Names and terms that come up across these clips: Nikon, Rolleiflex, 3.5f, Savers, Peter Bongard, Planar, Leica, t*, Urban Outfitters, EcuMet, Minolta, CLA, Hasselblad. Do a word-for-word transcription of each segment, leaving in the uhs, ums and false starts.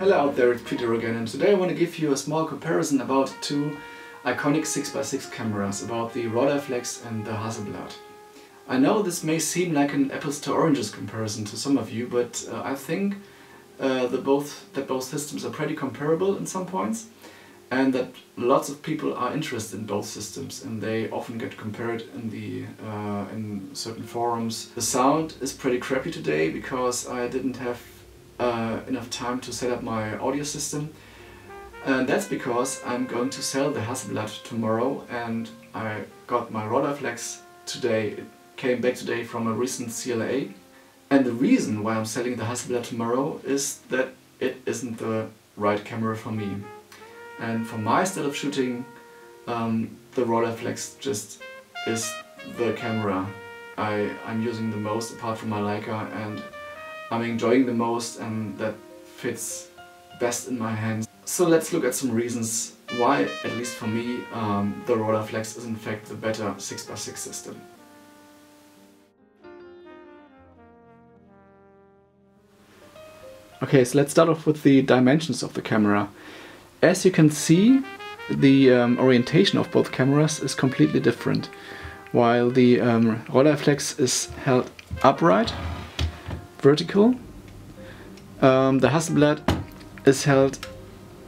Hello out there, it's Peter again, and today I want to give you a small comparison about two iconic six by six cameras, about the Rolleiflex and the Hasselblad. I know this may seem like an apples to oranges comparison to some of you, but uh, I think uh, the both, that both systems are pretty comparable in some points, and that lots of people are interested in both systems, and they often get compared in, the, uh, in certain forums. The sound is pretty crappy today because I didn't have Uh, enough time to set up my audio system, and that's because I'm going to sell the Hasselblad tomorrow, and I got my Rolleiflex today. It came back today from a recent C L A, and the reason why I'm selling the Hasselblad tomorrow is that it isn't the right camera for me, and for my style of shooting um, the Rolleiflex just is the camera I, I'm using the most, apart from my Leica, and I'm enjoying the most, and that fits best in my hands. So let's look at some reasons why, at least for me, um, the Rolleiflex is in fact the better six by six system. Okay, so let's start off with the dimensions of the camera. As you can see, the um, orientation of both cameras is completely different. While the um, Rolleiflex is held upright, vertical, um, the Hasselblad is held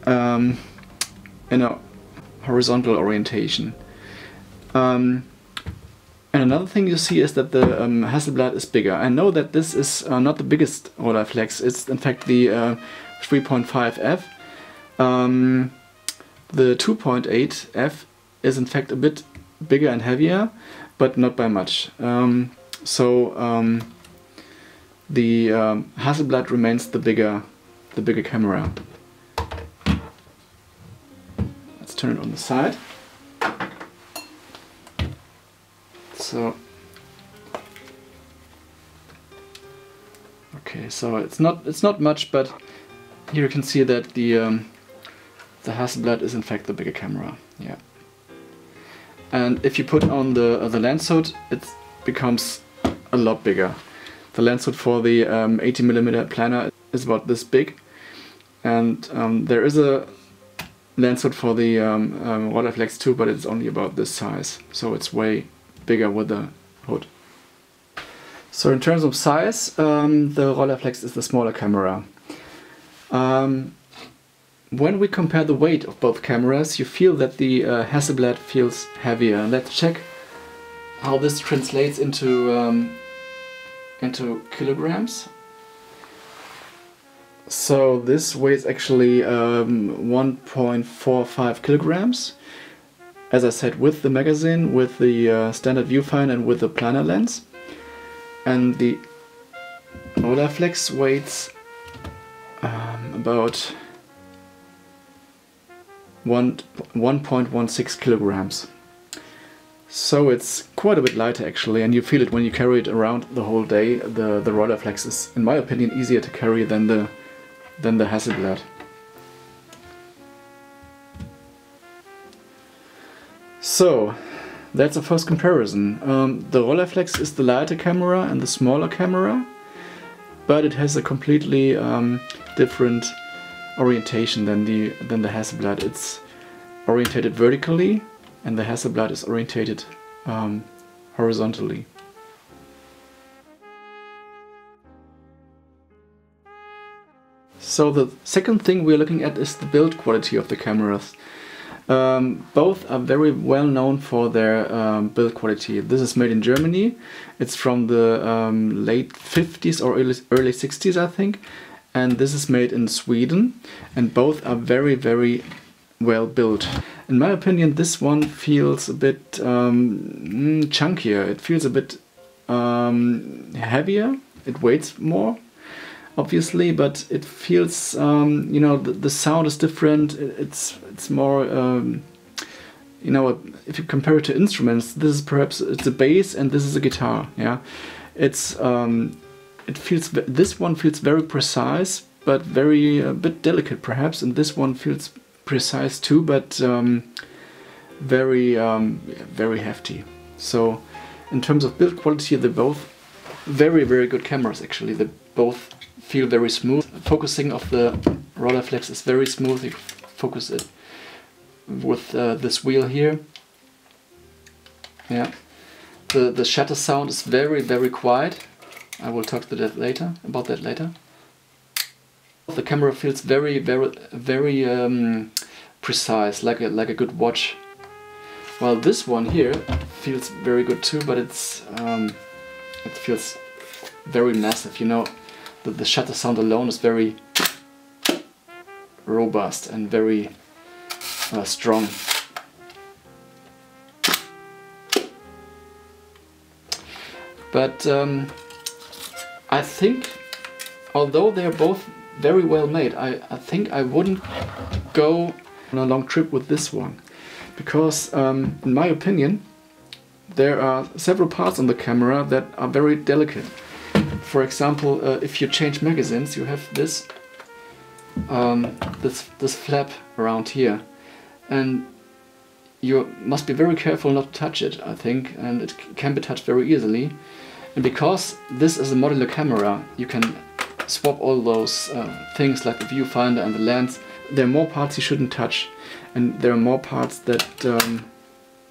um, in a horizontal orientation. Um, and another thing you see is that the um, Hasselblad is bigger. I know that this is uh, not the biggest Rolleiflex, it's in fact the uh, three point five F. Um, the two point eight F is in fact a bit bigger and heavier, but not by much. Um, so um, The um, Hasselblad remains the bigger, the bigger camera. Let's turn it on the side. So, okay, so it's not it's not much, but here you can see that the um, the Hasselblad is in fact the bigger camera. Yeah. And if you put on the uh, the lens hood, it becomes a lot bigger. The lens hood for the um, eighty millimeter Planar is about this big, and um, there is a lens hood for the um, um, Rolleiflex too, but it's only about this size, so it's way bigger with the hood. So in terms of size, um, the Rolleiflex is the smaller camera. Um, when we compare the weight of both cameras, you feel that the uh, Hasselblad feels heavier. Let's check how this translates into um, into kilograms. So this weighs actually um, one point four five kilograms, as I said, with the magazine, with the uh, standard viewfinder, and with the planar lens. And the Rolleiflex weighs um, about one point one six kilograms. So it's quite a bit lighter actually, and you feel it when you carry it around the whole day. The, the Rolleiflex is, in my opinion, easier to carry than the, than the Hasselblad. So, that's the first comparison. Um, the Rolleiflex is the lighter camera and the smaller camera, but it has a completely um, different orientation than the, than the Hasselblad. It's orientated vertically, and the Hasselblad is orientated um, horizontally. So the second thing we're looking at is the build quality of the cameras. Um, both are very well known for their um, build quality. This is made in Germany. It's from the um, late fifties or early, early sixties, I think. And this is made in Sweden. And both are very, very well built. In my opinion, this one feels a bit um, chunkier. It feels a bit um, heavier. It weighs more, obviously, but it feels, um, you know, the, the sound is different. It's it's more, um, you know, if you compare it to instruments, this is perhaps it's a bass and this is a guitar. Yeah, it's um, it feels this one feels very precise, but very a bit delicate perhaps, and this one feels precise too, but um, very, um, very hefty. So, in terms of build quality, they're both very, very good cameras. Actually, they both feel very smooth. Focusing of the Rolleiflex is very smooth. You focus it with uh, this wheel here. Yeah, the, the shutter sound is very, very quiet. I will talk to that later, about that later. The camera feels very, very, very um, precise, like a, like a good watch. Well, this one here feels very good too, but it's um, it feels very massive. You know, the, the shutter sound alone is very robust and very uh, strong. But um, I think, although they are both very well made, I, I think I wouldn't go on a long trip with this one. Because, um, in my opinion, there are several parts on the camera that are very delicate. For example, uh, if you change magazines, you have this, um, this, this flap around here. And you must be very careful not to touch it, I think, and it can be touched very easily. And because this is a modular camera, you can swap all those uh, things like the viewfinder and the lens. There are more parts you shouldn't touch, and there are more parts that um,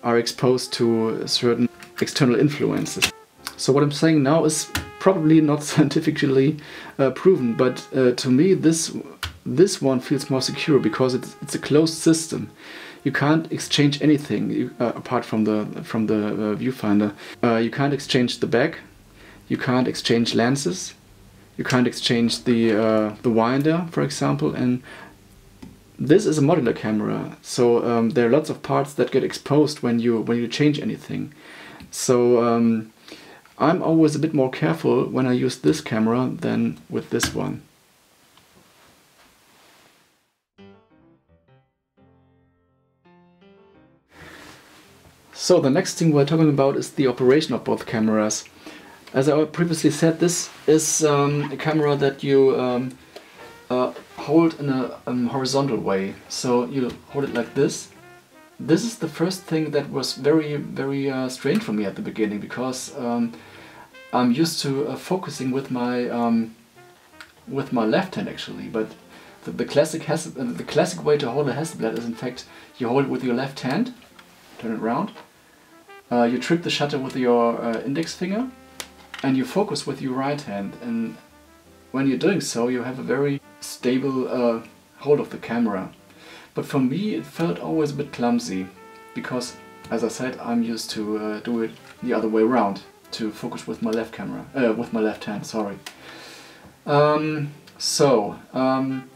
are exposed to certain external influences. So what I'm saying now is probably not scientifically uh, proven, but uh, to me this this one feels more secure because it's, it's a closed system. You can't exchange anything you, uh, apart from the from the uh, viewfinder. Uh, you can't exchange the back. You can't exchange lenses. You can't exchange the uh, the winder, for example, and this is a modular camera, so um, there are lots of parts that get exposed when you when you change anything. So um, I'm always a bit more careful when I use this camera than with this one. So the next thing we're talking about is the operation of both cameras. As I previously said, this is um, a camera that you um, uh, hold in a um, horizontal way. So you hold it like this. This is the first thing that was very, very uh, strange for me at the beginning, because um, I'm used to uh, focusing with my um, with my left hand actually. But the, the classic Hassel, uh, the classic way to hold a Hasselblad is in fact you hold it with your left hand, turn it around. Uh, you trip the shutter with your uh, index finger. And you focus with your right hand, and when you're doing so you have a very stable uh, hold of the camera. But for me it felt always a bit clumsy, because as I said I'm used to uh, do it the other way around, to focus with my left camera, uh, with my left hand, sorry. Um, so um,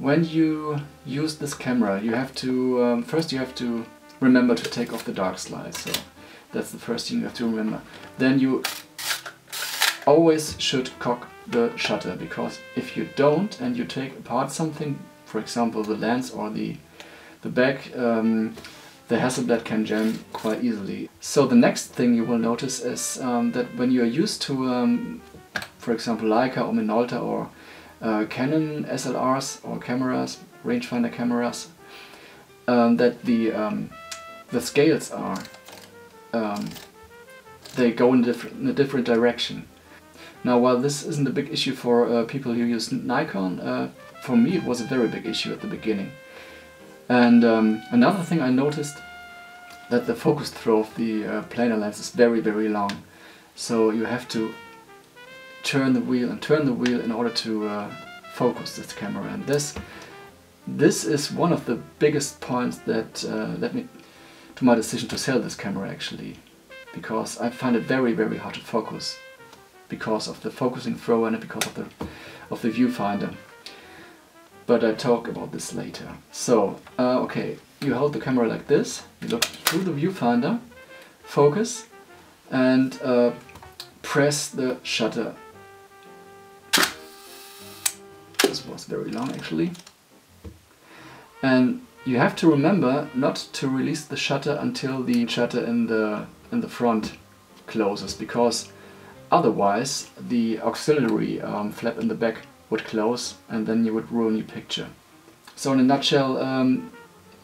when you use this camera you have to, um, first you have to remember to take off the dark slide. So that's the first thing you have to remember. Then you always should cock the shutter, because if you don't and you take apart something, for example the lens or the, the back, um, the Hasselblad can jam quite easily. So the next thing you will notice is um, that when you are used to, um, for example, Leica or Minolta or uh, Canon S L Rs or cameras, rangefinder cameras, um, that the, um, the scales are Um, they go in, diff in a different direction. Now, while this isn't a big issue for uh, people who use Nikon, uh, for me it was a very big issue at the beginning. And um, another thing I noticed, that the focus throw of the uh, planar lens is very, very long. So you have to turn the wheel and turn the wheel in order to uh, focus this camera. And this, this is one of the biggest points that uh, let me my decision to sell this camera actually, because I find it very very hard to focus because of the focusing throw and because of the of the viewfinder. But I talk about this later. So uh, okay, you hold the camera like this, you look through the viewfinder, focus, and uh, press the shutter. This was very long actually, and you have to remember not to release the shutter until the shutter in the in the front closes, because otherwise the auxiliary um, flap in the back would close and then you would ruin your picture. So in a nutshell, um,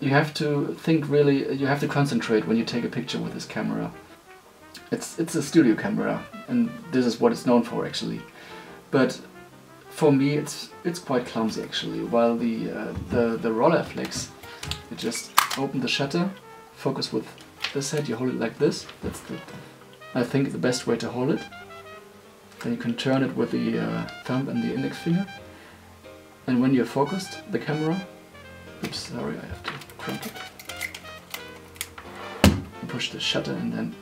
you have to think really, you have to concentrate when you take a picture with this camera. It's, it's a studio camera and this is what it's known for actually. But for me it's it's quite clumsy actually. While the uh, the the Rolleiflex, you just open the shutter, focus with this head, you hold it like this. That's the, I think the best way to hold it. Then you can turn it with the uh, thumb and the index finger. And when you're focused, the camera. Oops, sorry, I have to crank it. You push the shutter and then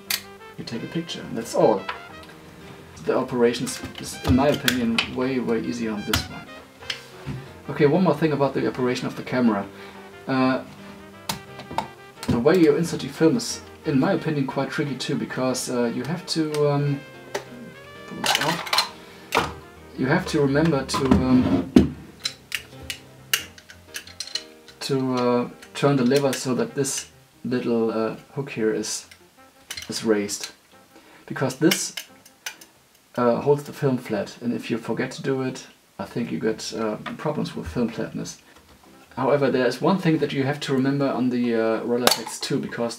you take a picture. And that's all. The operations is, in my opinion, way, way easier on this one. Okay, one more thing about the operation of the camera. Uh, the way you insert your film is, in my opinion, quite tricky too, because uh, you have to um, pull this out. You have to remember to um, to uh, turn the lever so that this little uh, hook here is is raised, because this Uh, holds the film flat, and if you forget to do it, I think you get uh, problems with film flatness. However, there is one thing that you have to remember on the uh, Rolleiflex too, because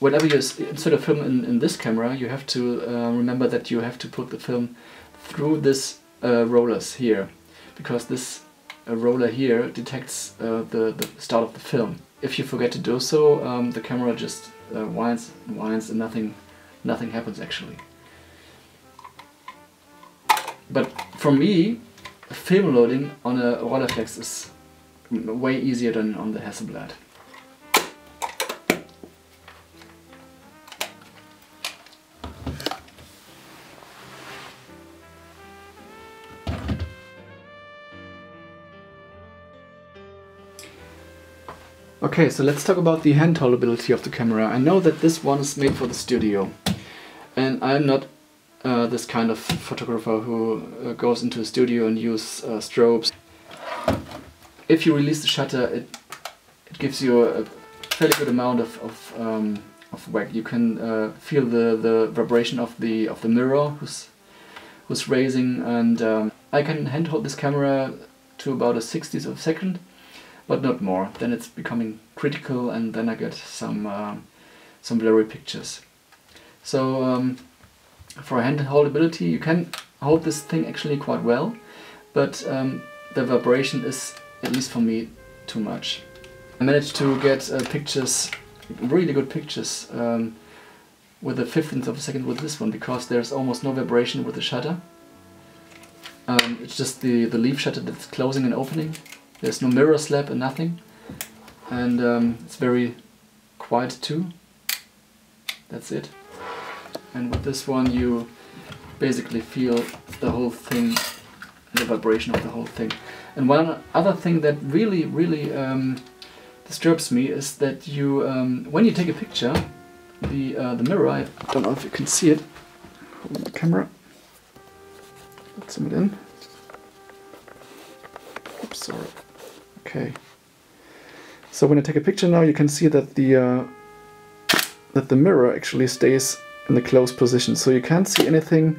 whenever you insert a film in, in this camera, you have to uh, remember that you have to put the film through this uh, rollers here, because this uh, roller here detects uh, the, the start of the film. If you forget to do so, um, the camera just uh, winds and winds and nothing, nothing happens actually. But for me, film loading on a Rolleiflex is way easier than on the Hasselblad. Okay, so let's talk about the hand holdability of the camera. I know that this one is made for the studio, and I'm not Uh, this kind of photographer who uh, goes into a studio and uses uh, strobes. If you release the shutter, it, it gives you a fairly good amount of, of, um, of whack. You can uh, feel the, the vibration of the of the mirror who's, who's raising, and um, I can handhold this camera to about a sixtieth of a second, but not more. Then it's becoming critical, and then I get some, uh, some blurry pictures. So. Um, For hand holdability, you can hold this thing actually quite well, but um, the vibration is, at least for me, too much. I managed to get uh, pictures, really good pictures, um, with a fifteenth of a second with this one, because there's almost no vibration with the shutter. Um, it's just the, the leaf shutter that's closing and opening. There's no mirror slap and nothing. And um, it's very quiet too. That's it. And with this one you basically feel the whole thing, the vibration of the whole thing. And one other thing that really, really um, disturbs me is that you, um, when you take a picture, the, uh, the mirror, I don't know if you can see it, hold the camera, let's zoom it in, oops, sorry, okay. So when I take a picture now, you can see that the, uh, that the mirror actually stays in the closed position, so you can't see anything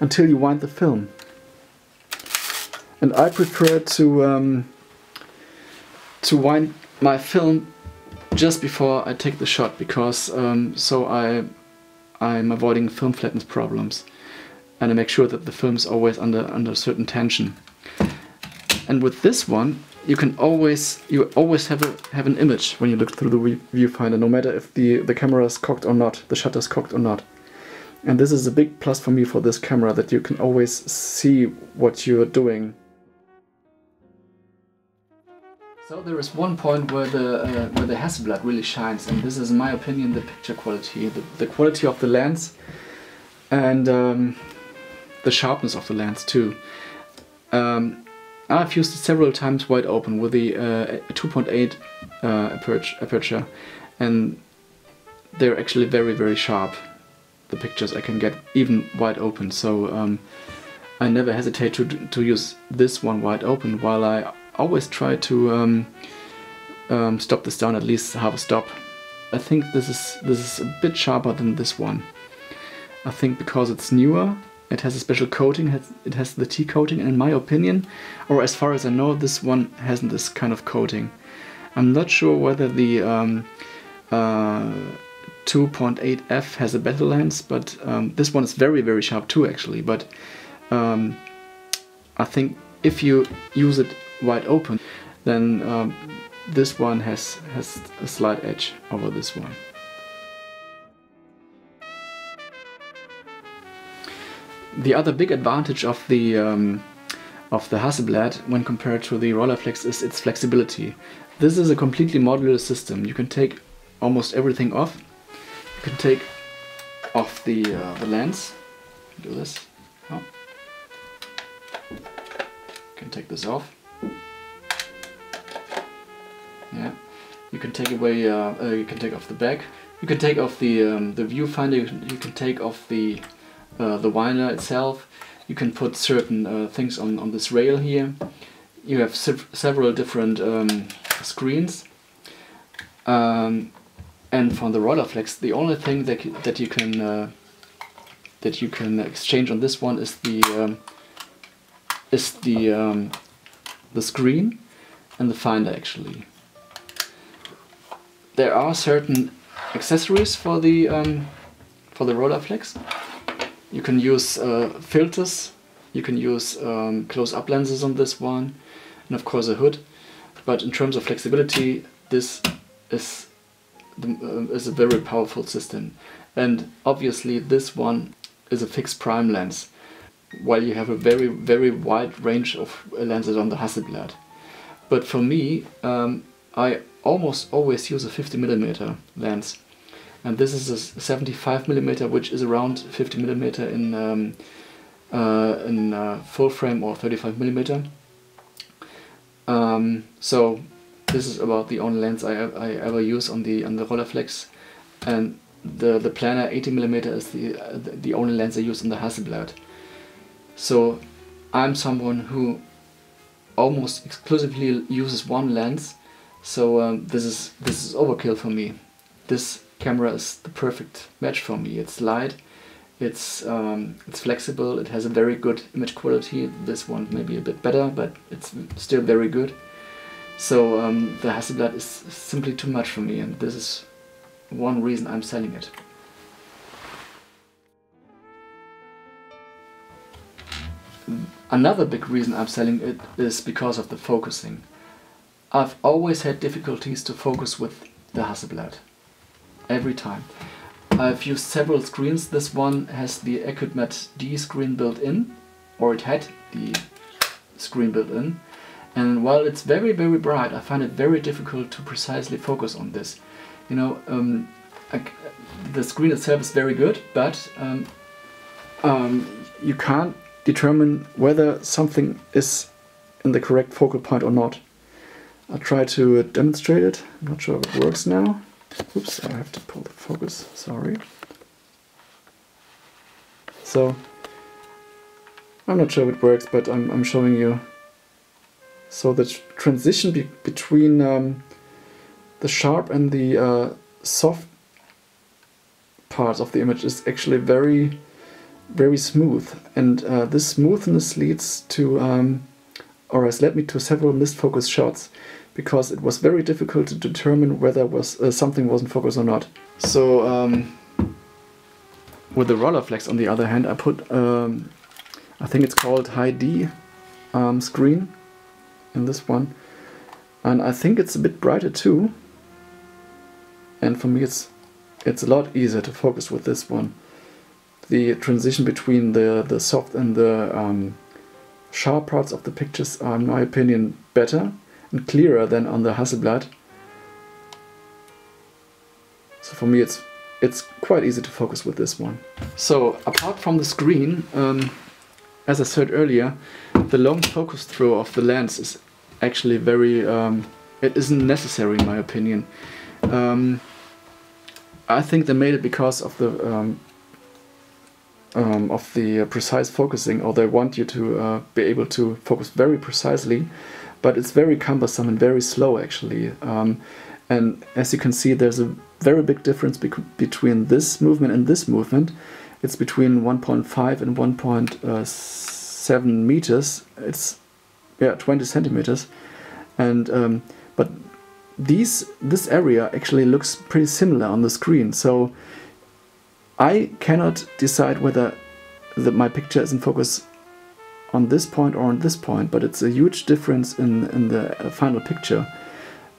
until you wind the film. And I prefer to um, to wind my film just before I take the shot, because um, so I I'm avoiding film flatness problems, and I make sure that the film is always under under certain tension. And with this one, you can always you always have a have an image when you look through the viewfinder, no matter if the the camera is cocked or not, the shutter is cocked or not. And this is a big plus for me for this camera, that you can always see what you're doing. So there is one point where the uh, where the Hasselblad really shines, and this is, in my opinion, the picture quality, the, the quality of the lens, and um, the sharpness of the lens too. Um, I've used it several times wide open with the uh, two point eight uh, aperture, and they're actually very, very sharp, the pictures I can get, even wide open. So um, I never hesitate to, to use this one wide open, while I always try to um, um, stop this down, at least half a stop. I think this is, this is a bit sharper than this one. I think because it's newer, it has a special coating, it has the T coating, and in my opinion, or as far as I know, this one hasn't this kind of coating. I'm not sure whether the um, uh, two point eight F has a better lens, but um, this one is very, very sharp too, actually. But um, I think if you use it wide open, then um, this one has, has a slight edge over this one. The other big advantage of the um, of the Hasselblad when compared to the Rolleiflex is its flexibility. This is a completely modular system. You can take almost everything off. You can take off the uh, the lens. Do this. Oh. You can take this off. Yeah. You can take away. Uh, uh, you can take off the back. You can take off the um, the viewfinder. You can, you can take off the Uh, the winder itself. You can put certain uh, things on, on this rail here. You have sev several different um, screens. Um, and from the Rolleiflex, the only thing that that you can uh, that you can exchange on this one is the um, is the um, the screen and the finder. Actually, there are certain accessories for the um, for the Rolleiflex. You can use uh, filters, you can use um, close-up lenses on this one, and of course a hood. But in terms of flexibility, this is, the, uh, is a very powerful system. And obviously this one is a fixed prime lens, while you have a very, very wide range of lenses on the Hasselblad. But for me, um, I almost always use a fifty millimeter lens. And this is a seventy-five millimeter, which is around fifty millimeter in um, uh, in uh, full frame, or thirty-five millimeter. Um, so this is about the only lens I, I ever use on the on the Rolleiflex, and the the Planar eighty millimeter is the uh, the only lens I use on the Hasselblad. So I'm someone who almost exclusively uses one lens. So um, this is this is overkill for me. This camera is the perfect match for me. It's light, it's um, it's flexible, it has a very good image quality. This one may be a bit better, but it's still very good. So um, the Hasselblad is simply too much for me, and this is one reason I'm selling it. Another big reason I'm selling it is because of the focusing. I've always had difficulties to focus with the Hasselblad. Every time. I've used several screens. This one has the EcuMet D screen built in, or it had the screen built in. And while it's very, very bright, I find it very difficult to precisely focus on this. You know, um, I, the screen itself is very good, but um, um, you can't determine whether something is in the correct focal point or not. I'll try to demonstrate it. I'm not sure if it works now. Oops, I have to pull the focus, sorry. So, I'm not sure if it works, but I'm, I'm showing you. So the transition be between um, the sharp and the uh, soft parts of the image is actually very, very smooth. And uh, this smoothness leads to, um, or has led me to several missed focus shots, because it was very difficult to determine whether was uh, something was in focus or not. So um, with the Rolleiflex, on the other hand, I put, um, I think it's called High D um, screen in this one, and I think it's a bit brighter too. And for me, it's it's a lot easier to focus with this one. The transition between the the soft and the um, sharp parts of the pictures are, in my opinion, better and clearer than on the Hasselblad. So for me, it's it's quite easy to focus with this one. So apart from the screen, um, as I said earlier, the long focus throw of the lens is actually very, um, it isn't necessary in my opinion. Um, I think they made it because of the um, um, of the precise focusing, or they want you to uh, be able to focus very precisely. But it's very cumbersome and very slow actually. Um, and as you can see, there's a very big difference bec between this movement and this movement. It's between one point five and one point seven meters. It's, yeah, twenty centimeters. And um, but these this area actually looks pretty similar on the screen. So I cannot decide whether the, my picture is in focus on this point or on this point, but it's a huge difference in, in the final picture.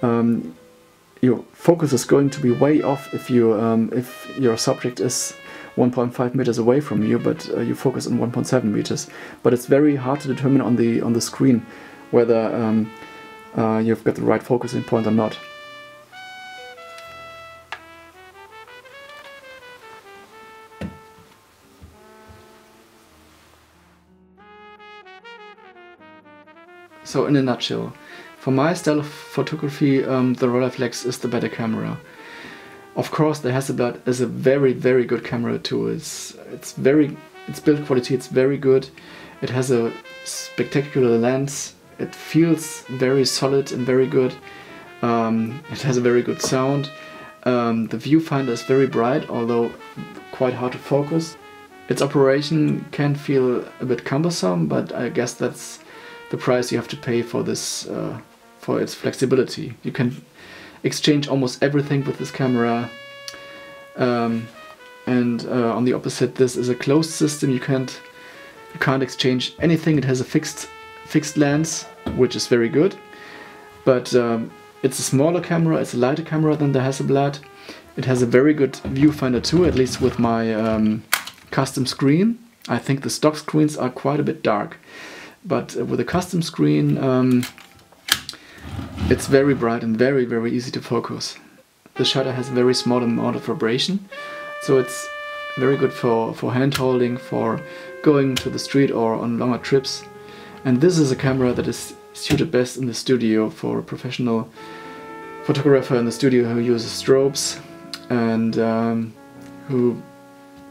Um, your focus is going to be way off if, you, um, if your subject is one point five meters away from you, but uh, you focus on one point seven meters. But it's very hard to determine on the, on the screen whether um, uh, you've got the right focusing point or not. So in a nutshell, for my style of photography, um, the Rolleiflex is the better camera. Of course, the Hasselblad is a very, very good camera too. It's it's very its build quality. It's very good. It has a spectacular lens. It feels very solid and very good. Um, it has a very good sound. Um, the viewfinder is very bright, although quite hard to focus. Its operation can feel a bit cumbersome, but I guess that's the price you have to pay for this, uh, for its flexibility. You can exchange almost everything with this camera, um, and uh, on the opposite, this is a closed system. You can't you can't exchange anything. It has a fixed fixed lens, which is very good, but um, it's a smaller camera. It's a lighter camera than the Hasselblad. It has a very good viewfinder too. At least with my um, custom screen, I think the stock screens are quite a bit dark. But with a custom screen, um, it's very bright and very, very easy to focus. The shutter has a very small amount of vibration, so it's very good for, for hand-holding, for going to the street or on longer trips. And this is a camera that is suited best in the studio for a professional photographer in the studio who uses strobes and um, who,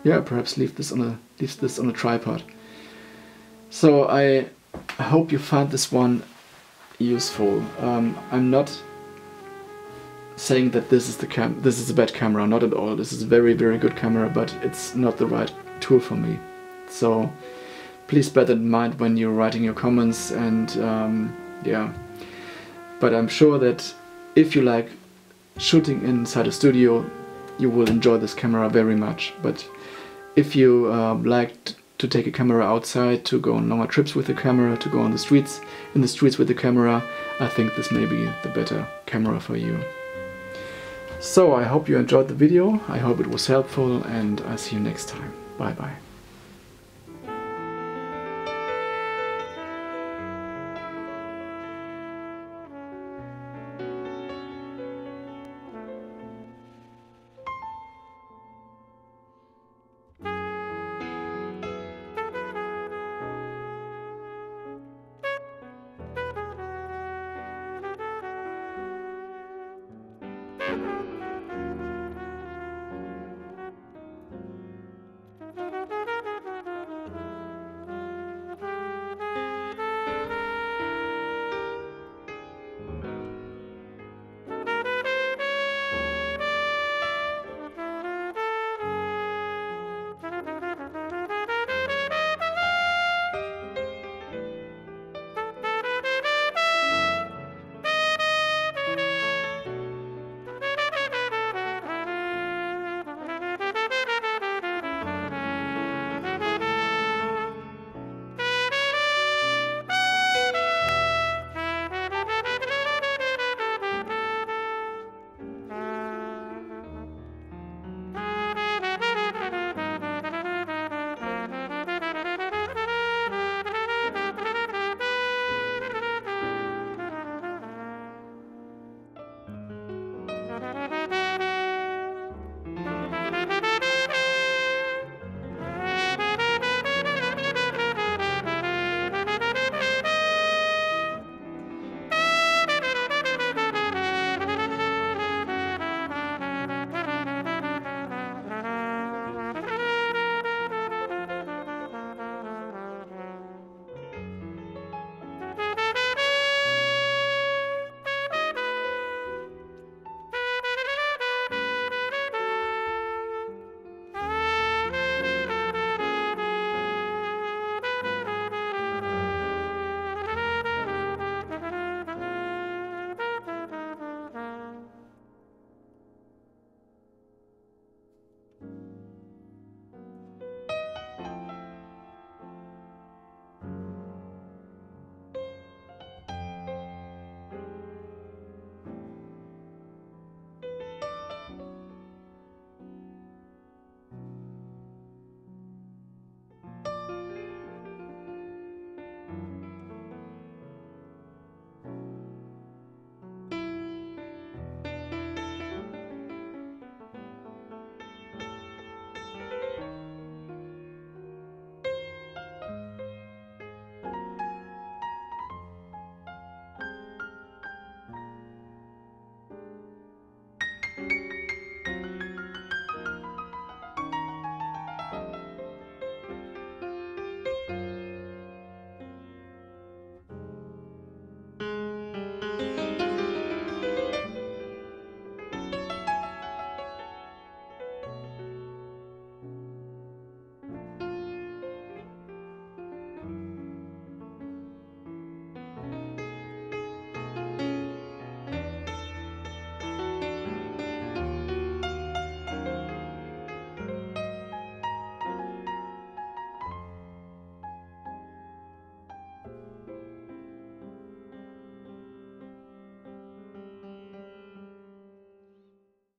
yeah, perhaps leave this on a, leaves this on a tripod. So I I hope you found this one useful. Um, I'm not saying that this is the cam this is a bad camera, not at all. This is a very, very good camera, but it's not the right tool for me. So please bear that in mind when you're writing your comments, and um, yeah. But I'm sure that if you like shooting inside a studio, you will enjoy this camera very much. But if you uh, liked to take a camera outside, to go on longer trips with the camera, to go on the streets, in the streets with the camera, I think this may be the better camera for you. So I hope you enjoyed the video, I hope it was helpful, and I see you next time. Bye bye.